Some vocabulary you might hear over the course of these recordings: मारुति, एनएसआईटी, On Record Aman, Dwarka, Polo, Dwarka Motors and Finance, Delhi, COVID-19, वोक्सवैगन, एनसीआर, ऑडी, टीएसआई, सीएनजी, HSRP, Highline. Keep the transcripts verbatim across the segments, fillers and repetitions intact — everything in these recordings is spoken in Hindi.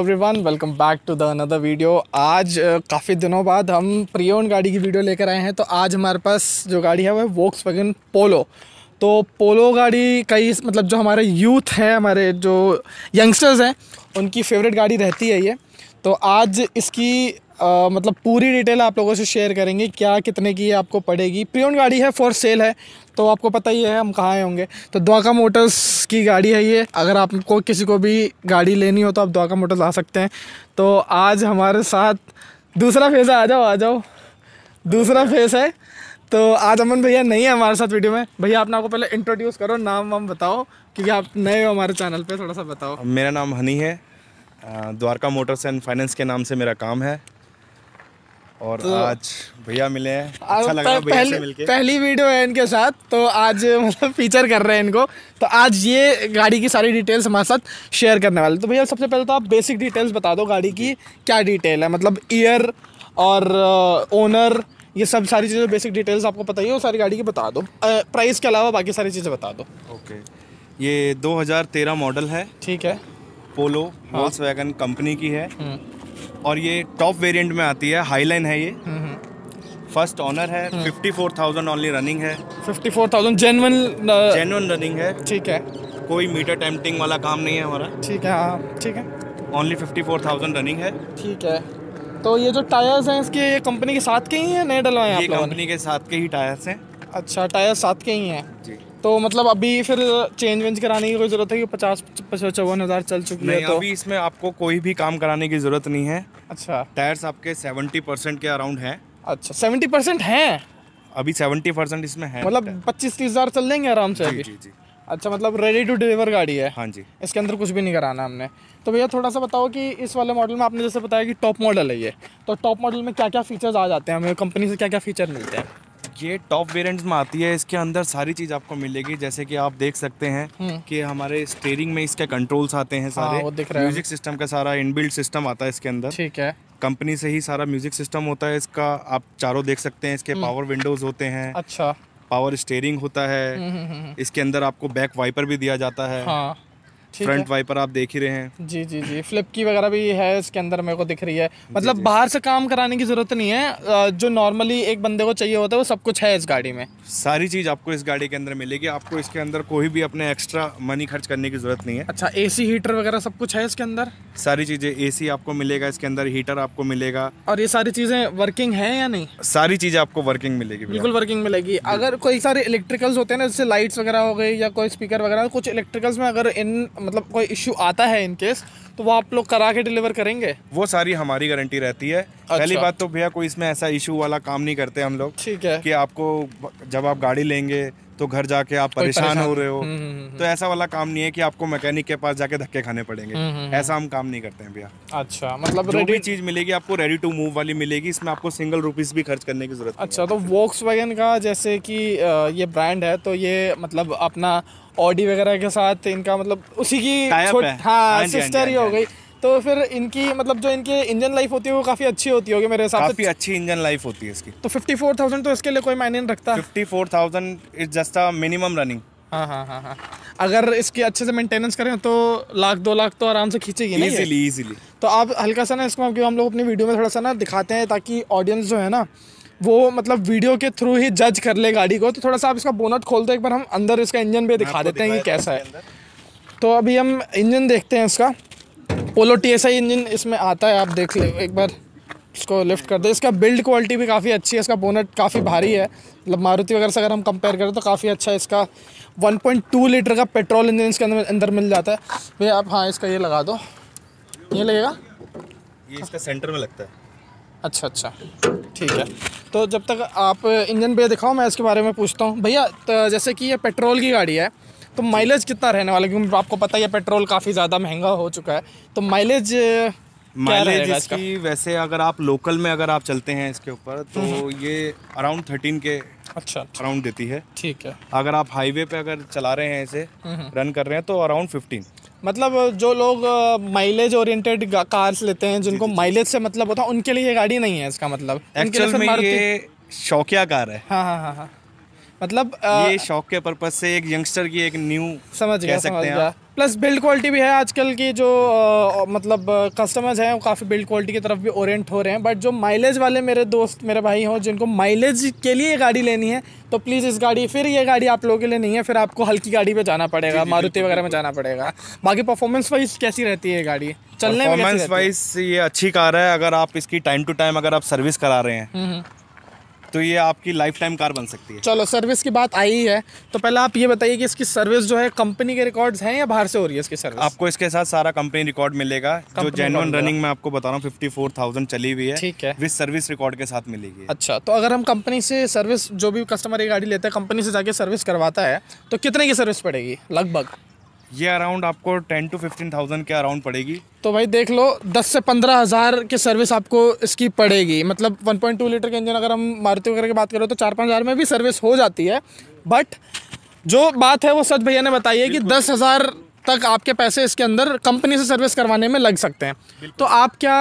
Everyone welcome back to the another video. आज काफ़ी दिनों बाद हम प्री ओन गाड़ी की वीडियो लेकर आए हैं। तो आज हमारे पास जो गाड़ी है वह वोक्सवैगन पोलो। तो पोलो गाड़ी कई मतलब जो हमारे यूथ हैं, हमारे जो यंगस्टर्स हैं, उनकी फेवरेट गाड़ी रहती है ये। तो आज इसकी आ, मतलब पूरी डिटेल आप लोगों से शेयर करेंगे, क्या कितने की आपको पड़ेगी। प्री ओन गाड़ी है, फॉर सेल है, तो आपको पता ही है हम कहाँ आए होंगे। तो द्वारका मोटर्स की गाड़ी है ये। अगर आपको किसी को भी गाड़ी लेनी हो तो आप द्वारका मोटर्स आ सकते हैं। तो आज हमारे साथ दूसरा फेस है, आ जाओ आ जाओ, दूसरा फेस है। तो आज अमन भैया नहीं है हमारे साथ वीडियो में। भैया अपने आपको पहले इंट्रोड्यूस करो, नाम वाम बताओ, क्योंकि आप नए हो हमारे चैनल पर, थोड़ा सा बताओ। मेरा नाम हनी है, द्वारका मोटर्स एंड फाइनेंस के नाम से मेरा काम है। और तो आज भैया मिले हैं, अच्छा लगा भैया से मिलके। पहली वीडियो है इनके साथ, तो आज मतलब फीचर कर रहे हैं इनको। तो आज ये गाड़ी की सारी डिटेल्स हमारे साथ शेयर करने वाले। तो भैया सबसे पहले तो आप बेसिक डिटेल्स बता दो गाड़ी की, क्या डिटेल है, मतलब ईयर और ओनर, ये सब सारी चीज़ें बेसिक डिटेल्स आपको पता ही हो सारी गाड़ी की, बता दो। प्राइस के अलावा बाकी सारी चीज़ें बता दो। ओके, ये दो हज़ार तेरह मॉडल है, ठीक है, पोलो वोल्क्सवैगन कंपनी की है। और ये टॉप वेरिएंट में आती है, हाईलाइन है ये, फर्स्ट ऑनर है। चौवन हज़ार ओनली रनिंग है, चौवन हज़ार जेन्युइन जेन्युइन रनिंग है, ठीक है। कोई मीटर टेम्पटिंग वाला काम नहीं है हमारा, ठीक है। हाँ ठीक है, ओनली चौवन हज़ार रनिंग है, ठीक है। तो ये जो टायर्स हैं इसके, ये कंपनी के साथ के ही हैं, नए डलवाए हैं आप लोगों ने? कंपनी के साथ के ही टायर्स हैं। अच्छा, टायर साथ के ही हैं जी। तो मतलब अभी फिर चेंज वेंज कराने की कोई ज़रूरत है कि पचास पचपन हज़ार चल चुकी है? तो अभी इसमें आपको कोई भी काम कराने की ज़रूरत नहीं है। अच्छा, टायर्स आपके सेवेंटी परसेंट के अराउंड हैं। अच्छा, सेवेंटी परसेंट हैं अभी, सेवेंटी परसेंट इसमें है, मतलब पच्चीस तीस हज़ार चल देंगे आराम से अभी। जी जी, अच्छा, मतलब रेडी टू डिलीवर गाड़ी है। हाँ जी, इसके अंदर कुछ भी नहीं कराना हमने। तो भैया थोड़ा सा बताओ कि इस वाले मॉडल में आपने जैसे बताया कि टॉप मॉडल है ये, तो टॉप मॉडल में क्या क्या फीचर्स आ जाते हैं, हमें कंपनी से क्या क्या फीचर मिलते हैं? ये टॉप वेरिएंट्स में आती है, इसके अंदर सारी चीज़ आपको मिलेगी। जैसे कि आप देख सकते हैं कि हमारे स्टीयरिंग में इसके कंट्रोल्स आते हैं सारे। हाँ, म्यूजिक सिस्टम का सारा इनबिल्ट सिस्टम आता है इसके अंदर, ठीक है। कंपनी से ही सारा म्यूजिक सिस्टम होता है इसका, आप चारों देख सकते हैं। इसके पावर विंडोज होते हैं, अच्छा, पावर स्टीयरिंग होता है इसके अंदर। आपको बैक वाइपर भी दिया जाता है, फ्रंट वाइपर आप देख ही रहे हैं। जी जी जी, फ्लिप की वगैरह भी है इसके अंदर, मेरे को दिख रही है। मतलब बाहर से काम कराने की जरूरत नहीं है, जो नॉर्मली एक बंदे को चाहिए होता है वो सब कुछ है इस गाड़ी में। सारी चीज आपको इस गाड़ी के अंदर मिलेगी, आपको इसके अंदर कोई भी अपने एक्स्ट्रा मनी खर्च करने की जरूरत नहीं है। अच्छा, एसी हीटर वगैरह सब कुछ है इसके अंदर? सारी चीजें, एसी आपको मिलेगा इसके अंदर, हीटर आपको मिलेगा। और ये सारी चीजें वर्किंग है या नहीं? सारी चीजें आपको वर्किंग मिलेगी, बिल्कुल वर्किंग मिलेगी। अगर कोई सारे इलेक्ट्रिकल्स होते हैं ना, जैसे लाइट्स वगैरह हो गई या कोई स्पीकर वगैरह, कुछ इलेक्ट्रिकल्स में अगर इन मतलब कोई इश्यू आता है इन केस, तो वो आप लोग करा के डिलीवर करेंगे? वो सारी हमारी गारंटी रहती है। अच्छा। पहली बात तो भैया कोई इसमें ऐसा इशू वाला काम नहीं करते हम लोग, ठीक है, कि आपको जब आप गाड़ी लेंगे तो घर जाके आप परेशान हो रहे हो। हुँ, हुँ, तो ऐसा वाला काम नहीं है कि आपको मैकेनिक के पास जाके धक्के खाने पड़ेंगे, ऐसा हम काम नहीं करते हैं भैया। अच्छा, मतलब जो भी चीज मिलेगी आपको रेडी टू मूव वाली मिलेगी, इसमें आपको सिंगल रुपीस भी खर्च करने की जरूरत। अच्छा, तो वोक्सवैगन का जैसे कि ये ब्रांड है, तो ये मतलब अपना ऑडी वगैरह के साथ इनका मतलब उसी की हाँ सिस्टर ही हो गई। तो फिर इनकी मतलब जो इनके इंजन लाइफ होती है वो काफी अच्छी होती होगी मेरे हिसाब से। काफी अच्छी इंजन लाइफ होती है इसकी। तो चौवन हज़ार तो इसके लिए कोई मायने नहीं रखता, चौवन हज़ार is just a minimum running. हाँ हाँ हाँ हाँ, अगर इसकी अच्छे से मेंटेनेंस करें तो लाख दो लाख तो आराम से खींचेगी ना इजीली इजीली। तो आप हल्का सा ना इसको हम लोग अपनी वीडियो में थोड़ा सा ना दिखाते हैं, ताकि ऑडियंस जो है ना वो मतलब वीडियो के थ्रू ही जज कर ले गाड़ी को। तो थोड़ा सा आप इसका बोनट खोलते हैं, एक बार हम अंदर इसका इंजन भी दिखा देते हैं कि कैसा है। तो अभी हम इंजन देखते हैं इसका। पोलो टीएसआई इंजन इसमें आता है, आप देख ले एक बार, इसको लिफ्ट कर दे। इसका बिल्ड क्वालिटी भी काफ़ी अच्छी है, इसका बोनट काफ़ी भारी है, मतलब मारुति वगैरह से अगर हम कंपेयर करें तो काफ़ी अच्छा है। इसका वन पॉइंट टू लीटर का पेट्रोल इंजन इसके अंदर अंदर मिल जाता है भैया आप। हाँ, इसका ये लगा दो, ये लगेगा, ये इसका सेंटर में लगता है। अच्छा अच्छा, ठीक है। तो जब तक आप इंजन भैया दिखाओ, मैं इसके बारे में पूछता हूँ भैया। तो जैसे कि ये पेट्रोल की गाड़ी है, तो माइलेज कितना रहने वाला, क्योंकि आपको पता है पेट्रोल काफ़ी ज़्यादा महंगा हो चुका है, तो माइलेज माइलेज इसकी वैसे अगर आप लोकल में अगर आप चलते हैं इसके ऊपर तो ये अराउंड थर्टीन के अच्छा अराउंड देती है, ठीक है। अगर आप हाईवे पे अगर चला रहे हैं इसे, रन कर रहे हैं, तो अराउंड फिफ्टीन। मतलब जो लोग माइलेज ओरिएंटेड कार्स लेते हैं, जिनको माइलेज से मतलब होता है, उनके लिए ये गाड़ी नहीं है इसका मतलब। एक्चुअल में ये शौकिया कार है। हाँ हाँ हाँ, मतलब आ, ये शौक के पर्पज से एक यंगस्टर की एक न्यू समझ गया, सकते समझ हैं गया। प्लस बिल्ड क्वालिटी भी है, आजकल की जो आ, मतलब कस्टमर्स हैं वो काफ़ी बिल्ड क्वालिटी की तरफ भी ओरिएंट हो रहे हैं। बट जो माइलेज वाले मेरे दोस्त मेरे भाई हों जिनको माइलेज के लिए ये गाड़ी लेनी है तो प्लीज़ इस गाड़ी फिर ये गाड़ी आप लोगों के लिए नहीं है, फिर आपको हल्की गाड़ी पे जाना पड़ेगा, मारुति वगैरह में जाना पड़ेगा। बाकी परफॉर्मेंस वाइज कैसी रहती है ये गाड़ी चलने में? परफॉर्मेंस वाइज ये अच्छी कार है, अगर आप इसकी टाइम टू टाइम अगर आप सर्विस करा रहे हैं तो ये आपकी लाइफ टाइम कार बन सकती है। चलो सर्विस की बात आई है तो पहले आप ये बताइए कि इसकी सर्विस जो है कंपनी के रिकॉर्ड्स हैं या बाहर से हो रही है इसकी सर्विस? आपको इसके साथ सारा कंपनी रिकॉर्ड मिलेगा, जो जेन्युइन रनिंग में आपको बता रहा हूँ फिफ्टी फोर थाउजेंड चली हुई है, ठीक है, विद सर्विस रिकॉर्ड के साथ मिलेगी। अच्छा, तो अगर हम कंपनी से सर्विस, जो भी कस्टमर ये गाड़ी लेता है कंपनी से जाके सर्विस करवाता है तो कितने की सर्विस पड़ेगी लगभग? ये अराउंड आपको टेन टू फिफ्टीन थाउजेंड के अराउंड पड़ेगी। तो भाई देख लो दस से पंद्रह हज़ार की सर्विस आपको इसकी पड़ेगी। मतलब वन पॉइंट टू लीटर के इंजन अगर हम मारुति वगैरह की बात करें तो चार पाँच हज़ार में भी सर्विस हो जाती है। बट जो बात है वो सच भैया ने बताई है कि दस हज़ार तक आपके पैसे इसके अंदर कंपनी से सर्विस करवाने में लग सकते हैं। तो आप क्या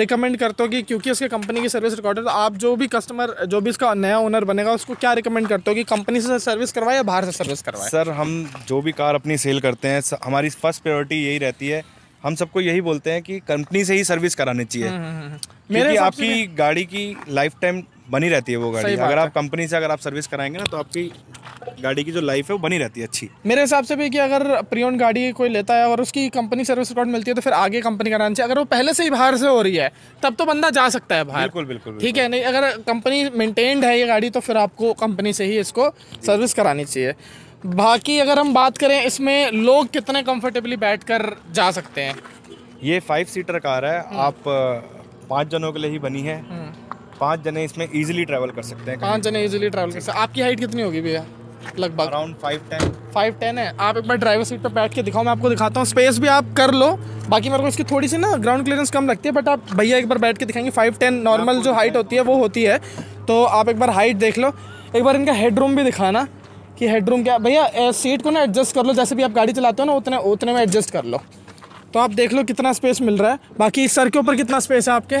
रिकमेंड करते हो कि क्योंकि इसके कंपनी की सर्विस रिकॉर्ड है तो आप जो भी कस्टमर जो भी इसका नया ओनर बनेगा उसको क्या रिकमेंड करते हो कि कंपनी से सर्विस करवाए या बाहर से सर्विस करवाए? सर हम जो भी कार अपनी सेल करते हैं हमारी फर्स्ट प्रायोरिटी यही रहती है, हम सबको यही बोलते हैं कि कंपनी से ही सर्विस करानी चाहिए। मेरे आपकी गाड़ी की लाइफ टाइम बनी रहती है वो गाड़ी, अगर आप कंपनी से अगर आप सर्विस कराएंगे ना तो आपकी गाड़ी की जो लाइफ है वो बनी रहती है अच्छी। मेरे हिसाब से भी कि अगर प्रियोन गाड़ी कोई लेता है और उसकी कंपनी सर्विस रिकॉर्ड मिलती है तो फिर आगे कंपनी कराना चाहिए। अगर वो पहले से ही बाहर से हो रही है तब तो बंदा जा सकता है बाहर, बिल्कुल बिल्कुल ठीक है, नहीं अगर कंपनी मेंटेन्ड है ये गाड़ी तो फिर आपको कंपनी से ही इसको सर्विस करानी चाहिए। बाकी अगर हम बात करें इसमें लोग कितने कंफर्टेबली बैठ कर जा सकते हैं? ये फाइव सीटर कार है, आप पाँच जनों के लिए ही बनी है, पाँच जने इसमें इजीली ट्रैवल कर सकते हैं। पाँच जने इजीली ट्रैवल कर सकते हैं। आपकी हाइट कितनी होगी भैया? लगभग अराउंड फाइव टेन है। आप एक बार ड्राइवर सीट पर बैठ के दिखाओ, मैं आपको दिखाता हूँ, स्पेस भी आप कर लो। बाकी मेरे को इसकी थोड़ी सी ना ग्राउंड क्लियरेंस कम लगती है बट आप भैया एक बार बैठ के दिखाएंगे। फाइव टेन नॉर्मल जो हाइट होती है वो होती है, तो आप एक बार हाइट देख लो। एक बार इनका हेडरूम भी दिखाना कि हेडरूम क्या। भैया सीट को ना एडजस्ट कर लो, जैसे भी आप गाड़ी चलाते हो ना उतने उतने में एडजस्ट कर लो, तो आप देख लो कितना स्पेस मिल रहा है। बाकी सर के ऊपर कितना स्पेस है आपके?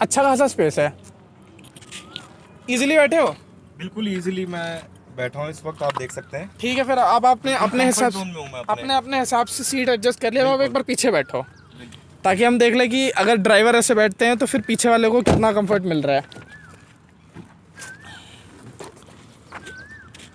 अच्छा खासा स्पेस है। इजीली बैठे हो? बिल्कुल इजीली मैं बैठा हूँ इस वक्त, आप देख सकते हैं। ठीक है, फिर आप आपने अपने हिसाब से अपने अपने हिसाब से सीट एडजस्ट कर लिया। आप एक बार पीछे बैठो ताकि हम देख लें कि अगर ड्राइवर ऐसे बैठते हैं तो फिर पीछे वाले को कितना कंफर्ट मिल रहा है।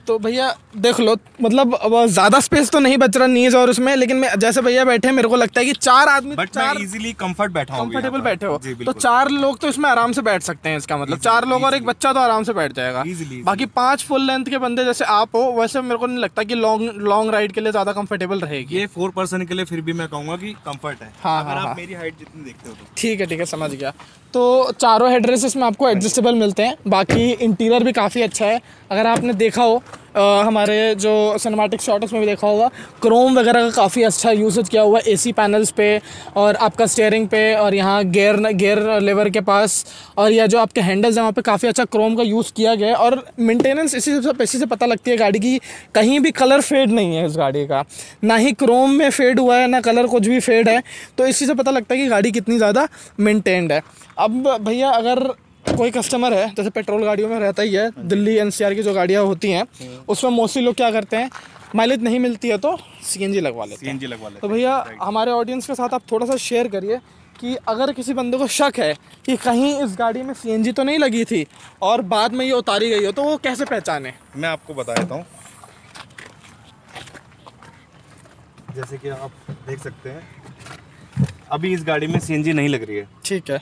तो भैया देख लो, मतलब ज़्यादा स्पेस तो नहीं बच रहा नीज और उसमें, लेकिन मैं जैसे भैया बैठे हैं मेरे को लगता है कि चार आदमी चार इजीली कंफर्ट बैठा कंफर्टेबल बैठे हो तो चार लोग तो इसमें आराम से बैठ सकते हैं। इसका मतलब चार लोग और एक बच्चा तो आराम से बैठ जाएगा। बाकी पांच फुल लेंथ के बंदे जैसे आप हो वैसे मेरे को नहीं लगता कि लॉन्ग लॉन्ग राइड के लिए ज़्यादा कंफर्टेबल रहेगी। ये फोर पर्सन के लिए फिर भी मैं कहूँगा कि कंफर्ट है। हाँ हाँ, मेरी हाइट जितनी देखते हो। ठीक है ठीक है, समझ गया। तो चारों हेडरेस्ट इसमें आपको एडजस्टेबल मिलते हैं। बाकी इंटीरियर भी काफ़ी अच्छा है, अगर आपने देखा हो आ, हमारे जो सिनेमैटिक शॉट उसमें भी देखा होगा क्रोम वगैरह का काफ़ी अच्छा यूसेज किया हुआ है एसी पैनल्स पे और आपका स्टीयरिंग पे और यहाँ गेयर गेयर लेवर के पास और यह जो आपके हैंडल्स हैं वहाँ पे काफ़ी अच्छा क्रोम का यूज़ किया गया है। और मेंटेनेंस इसी से इसी से पता लगती है गाड़ी की, कहीं भी कलर फेड नहीं है इस गाड़ी का, ना ही क्रोम में फेड हुआ है ना कलर कुछ भी फेड है, तो इसी से पता लगता है कि गाड़ी कितनी ज़्यादा मेनटेन्ड है। अब भैया अगर कोई कस्टमर है जैसे पेट्रोल गाड़ियों में रहता ही है, दिल्ली एनसीआर की जो गाड़ियाँ होती हैं उसमें मोस्टली लोग क्या करते हैं, माइलेज नहीं मिलती है तो सीएनजी लगवा लेते हैं। लगवा लेते हैं। तो भैया हमारे ऑडियंस के साथ आप थोड़ा सा शेयर करिए कि अगर किसी बंदे को शक है कि कहीं इस गाड़ी में सीएनजी तो नहीं लगी थी और बाद में ये उतारी गई हो तो वो कैसे पहचाने? मैं आपको बता देता हूँ, जैसे कि आप देख सकते हैं अभी इस गाड़ी में सीएनजी नहीं लग रही है, ठीक है।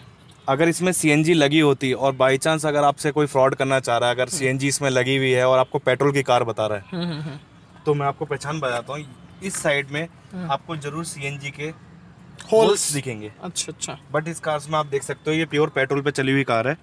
अगर इसमें सीएनजी लगी होती और बाई चांस अगर आपसे कोई फ्रॉड करना चाह रहा है, अगर सीएनजी इसमें लगी हुई है और आपको पेट्रोल की कार बता रहा है तो मैं आपको पहचान बताता हूँ, इस साइड में आपको जरूर सीएनजी के होल्स दिखेंगे। अच्छा अच्छा, बट इस कार में आप देख सकते हो ये प्योर पेट्रोल पे चली हुई कार है,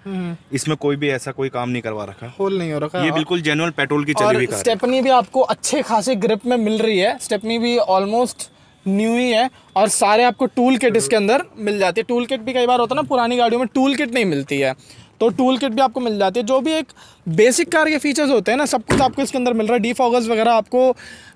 इसमें कोई भी ऐसा कोई काम नहीं करवा रखा, होल नहीं हो रखा, ये बिल्कुल जेन्युइन पेट्रोल की चली हुई कार है। स्टेपनी भी आपको अच्छे खासे ग्रिप में मिल रही है, स्टेपनी भी ऑलमोस्ट न्यू ही है और सारे आपको टूल किट इसके अंदर मिल जाती है। टूल किट भी कई बार होता है ना पुरानी गाड़ियों में टूल किट नहीं मिलती है, तो टूल किट भी आपको मिल जाती है। जो भी एक बेसिक कार के फीचर्स होते हैं ना, सब कुछ आपको इसके अंदर मिल रहा है। डिफॉगर्स वगैरह आपको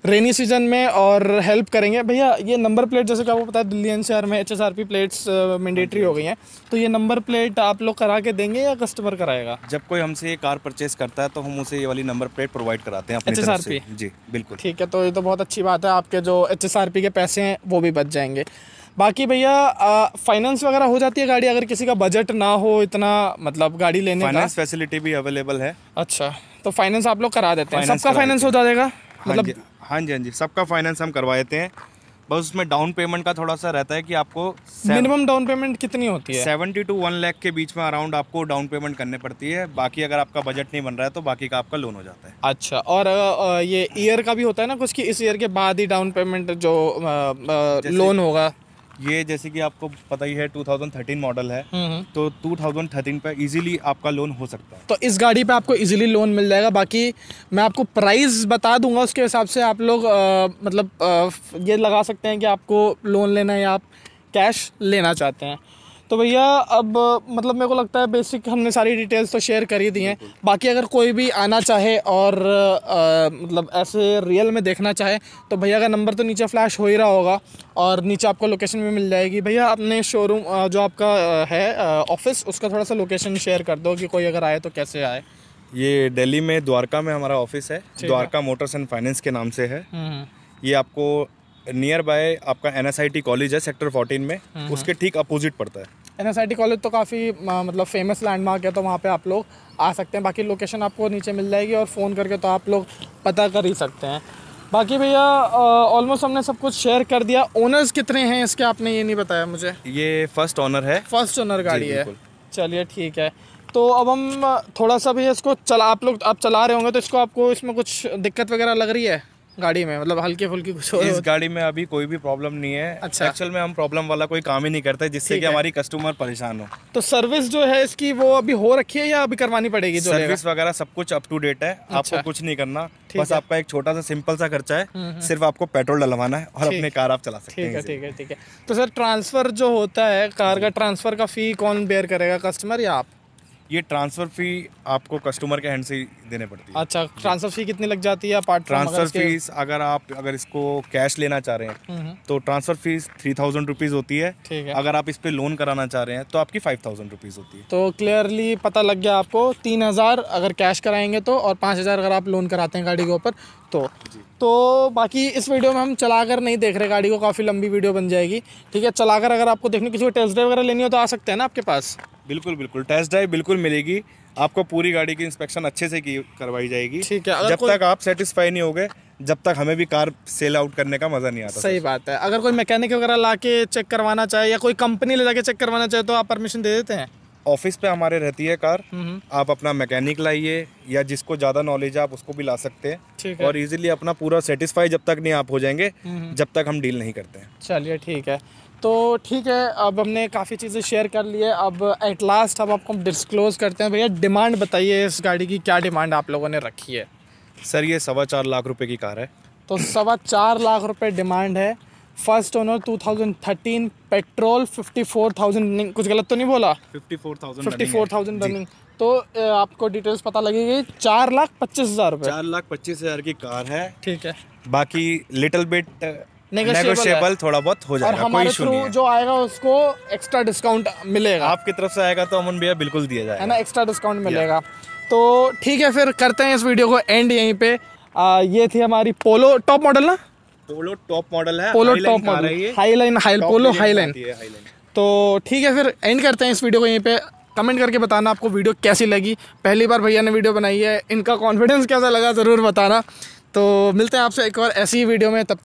रेनी सीजन में और हेल्प करेंगे। भैया ये नंबर प्लेट, जैसे कि आपको पता है दिल्ली एनसीआर में एचएसआरपी प्लेट्स मैंडेटरी हो गई हैं, तो ये नंबर प्लेट आप लोग करा के देंगे या कस्टमर कराएगा? जब कोई हमसे ये कार परचेज करता है तो हम उसे ये वाली नंबर प्लेट प्रोवाइड कराते हैं एचएसआरपी। जी बिल्कुल, ठीक है। तो ये तो बहुत अच्छी बात है, आपके जो एचएसआरपी के पैसे हैं वो भी बच जाएंगे। बाकी भैया फाइनेंस वगैरह हो जाती है गाड़ी, अगर किसी का बजट ना हो इतना, मतलब गाड़ी लेने का? फाइनेंस फैसिलिटी भी अवेलेबल है। अच्छा, तो फाइनेंस आप लोग करा देते हैं? सबका फाइनेंस हो जाएगा? मतलब हाँ जी हाँ जी, सबका फाइनेंस हम करवाते हैं। बस उसमें डाउन पेमेंट का थोड़ा सा रहता है कि आपको मिनिमम डाउन पेमेंट कितनी होती है? सेवेंटी टू वन लाख के बीच में अराउंड आपको डाउन पेमेंट करने पड़ती है। बाकी अगर आपका बजट नहीं बन रहा है तो बाकी का आपका लोन हो जाता है। अच्छा, और ये ईयर का भी होता है ना कुछ, कि इस ईयर के बाद ही डाउन पेमेंट जो लोन होगा? ये जैसे कि आपको पता ही है दो हज़ार तेरह मॉडल है, तो दो हज़ार तेरह पे इजीली आपका लोन हो सकता है। तो इस गाड़ी पे आपको इजीली लोन मिल जाएगा। बाकी मैं आपको प्राइस बता दूंगा, उसके हिसाब से आप लोग आ, मतलब आ, ये लगा सकते हैं कि आपको लोन लेना है या आप कैश लेना चाहते हैं। तो भैया अब मतलब मेरे को लगता है बेसिक हमने सारी डिटेल्स तो शेयर कर ही दी हैं। बाकी अगर कोई भी आना चाहे और आ, मतलब ऐसे रियल में देखना चाहे तो भैया का नंबर तो नीचे फ्लैश हो ही रहा होगा और नीचे आपको लोकेशन भी मिल जाएगी। भैया अपने शोरूम जो आपका है ऑफिस, उसका थोड़ा सा लोकेशन शेयर कर दो कि कोई अगर आए तो कैसे आए। ये दिल्ली में द्वारका में हमारा ऑफिस है, द्वारका मोटर्स एंड फाइनेंस के नाम से है। ये आपको नियर बाय आपका एनएसआईटी कॉलेज है सेक्टर चौदह में, उसके ठीक अपोजिट पड़ता है। एनएसआईटी कॉलेज तो काफ़ी मतलब फेमस लैंडमार्क है, तो वहाँ पे आप लोग आ सकते हैं। बाकी लोकेशन आपको नीचे मिल जाएगी और फ़ोन करके तो आप लोग पता कर ही सकते हैं। बाकी भैया ऑलमोस्ट हमने सब कुछ शेयर कर दिया। ओनर्स कितने हैं इसके आपने ये नहीं बताया मुझे? ये फर्स्ट ओनर है। फर्स्ट ओनर गाड़ी है, चलिए ठीक है। तो अब हम थोड़ा सा भैया इसको चला, आप लोग आप चला रहे होंगे तो इसको, आपको इसमें कुछ दिक्कत वगैरह लग रही है गाड़ी में? मतलब हल्की फुल्की कुछ हो? इस गाड़ी में अभी कोई भी प्रॉब्लम नहीं है। अच्छा, एक्चुअल में हम प्रॉब्लम वाला कोई काम ही नहीं करते जिससे कि हमारी कस्टमर परेशान हो। तो सर्विस जो है इसकी वो अभी हो रखी है या अभी करवानी पड़ेगी? जो सर्विस वगैरह सब कुछ अप टू डेट है। अच्छा, आपको कुछ नहीं करना, बस आपका एक छोटा सा सिंपल सा खर्चा है, सिर्फ आपको पेट्रोल डलवाना है और अपनी कार आप चला सकते हैं। ठीक है, ठीक है। तो सर ट्रांसफर जो होता है कार का, ट्रांसफर का फी कौन बेयर करेगा, कस्टमर या आप? ये ट्रांसफर फी आपको कस्टमर के हैंड से ही देने पड़ती है। अच्छा, ट्रांसफर फी कितनी लग जाती है? पार्ट ट्रांसफर फीस अगर आप अगर इसको कैश लेना चाह रहे हैं तो transfer fees three thousand rupees होती है। ठीक है। अगर आप इस पे लोन कराना चाह रहे हैं तो आपकी फाइव थाउजेंड रुपीज़ होती है। तो क्लियरली पता लग गया आपको, तीन हज़ार अगर कैश कराएंगे तो, और पाँच हज़ार अगर आप लोन कराते हैं गाड़ी के ऊपर तो। तो बाकी इस वीडियो में हम चलाकर नहीं देख रहे गाड़ी को, काफ़ी लंबी वीडियो बन जाएगी। ठीक है, चलाकर अगर आपको देखने, किसी को टेस्ट ड्राइव वगैरह लेनी हो तो आ सकते हैं ना आपके पास? बिल्कुल बिल्कुल, टेस्ट ड्राइव बिल्कुल मिलेगी आपको, पूरी गाड़ी की इंस्पेक्शन अच्छे से की करवाई जाएगी। ठीक है, जब तक आप सेटिस्फाई नहीं होगे जब तक हमें भी कार सेल आउट करने का मज़ा नहीं आता। सही बात है। अगर कोई मैकेनिक वगैरह ला के चेक करवाना चाहे या कोई कंपनी ले जाके चेक करवाना चाहे तो आप परमिशन दे देते हैं? ऑफिस पे हमारे रहती है कार, आप अपना मैकेनिक लाइए या जिसको ज़्यादा नॉलेज है आप उसको भी ला सकते हैं। ठीक है। और इजीली अपना पूरा सेटिस्फाई जब तक नहीं आप हो जाएंगे जब तक हम डील नहीं करते हैं। चलिए ठीक है। तो ठीक है, अब हमने काफ़ी चीज़ें शेयर कर ली है। अब एट लास्ट अब आपको हम डिस्क्लोज़ करते हैं। भैया डिमांड बताइए इस गाड़ी की, क्या डिमांड आप लोगों ने रखी है? सर ये सवा चार लाख रुपए की कार है। तो सवा चार लाख रुपए डिमांड है। फर्स्ट ओनर दो हज़ार तेरह, पेट्रोल चौवन हज़ार, कुछ गलत तो नहीं बोला? चौवन हज़ार चौवन हज़ार रनिंग। तो आपको डिटेल्स पता लगेगी। चार लाख पच्चीस हज़ार रुपये चार लाख पच्चीस हज़ार की कार है। ठीक है, बाकी लिटिल बिट नेगोशिएबल थोड़ा बहुत हो जाएगा, और हमारे कोई थ्रू जो आएगा उसको एक्स्ट्रा डिस्काउंट मिलेगा। आपकी तरफ से आएगा तो अमन भैया बिल्कुल दिया जाएगा, है ना, एक्स्ट्रा डिस्काउंट मिलेगा। तो ठीक है, फिर करते हैं इस वीडियो को एंड यहीं पे। आ, ये थी हमारी पोलो टॉप मॉडल ना पोलो टॉप मॉडल है Polo top model highline Polo highline. तो ठीक है, फिर एंड करते हैं इस वीडियो को यहीं पे। कमेंट करके बताना आपको वीडियो कैसी लगी। पहली बार भैया ने वीडियो बनाई है, इनका कॉन्फिडेंस कैसा लगा ज़रूर बताना। तो मिलते हैं आपसे एक और ऐसी ही वीडियो में, तब